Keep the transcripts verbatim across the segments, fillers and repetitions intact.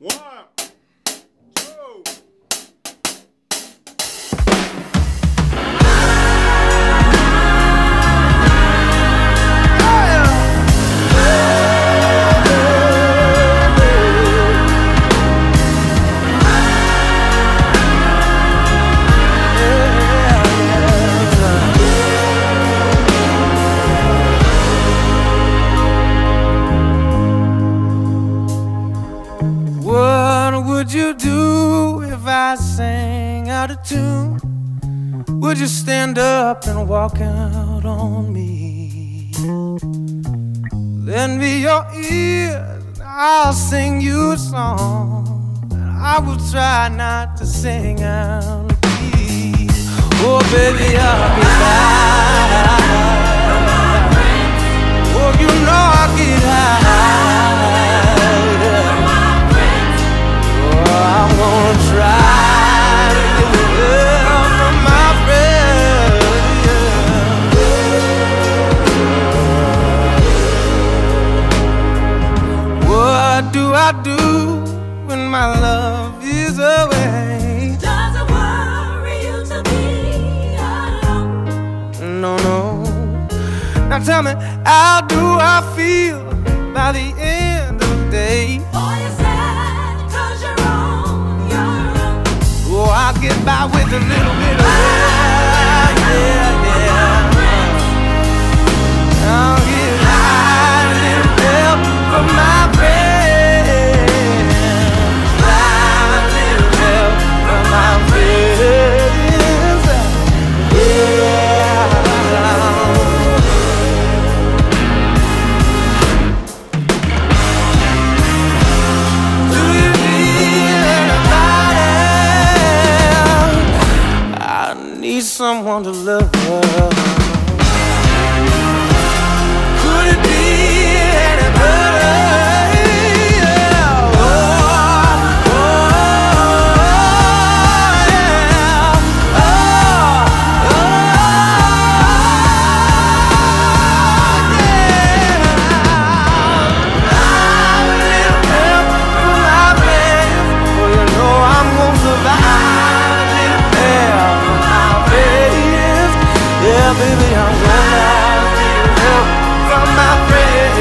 One, two. What would you do if I sang out of tune? Would you stand up and walk out on me? Lend me your ears and I'll sing you a song, and I will try not to sing out of key. Oh baby, I'll be high. Oh, you know I'll get high. I'm gonna try to get the love from my friend. What do I do when my love is away? Does it worry you to be alone? No, no. Now tell me, how do I feel by the end of the day? Oh, you I'll get by with a little bit of love, yeah, yeah. I'll get high and little help from my friend. High and little help from my friends, yeah. Do you need anybody? I need someone to love her. Could it be anybody? Yeah. Oh, oh, yeah. Oh, oh, yeah. I'm a little help from my friends. Well, you know I'm gonna survive. A little help from my friends. Yeah, baby, I'm gonna help from my friends.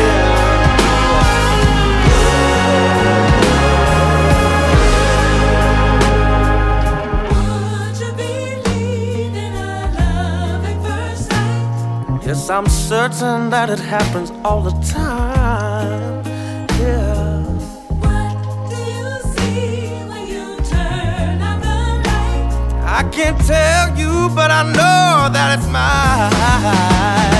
Would you believe in a love at first sight? Yes, I'm certain that it happens all the time. Yeah. What do you see when you turn out the light? I can't tell you, but I know that it's mine.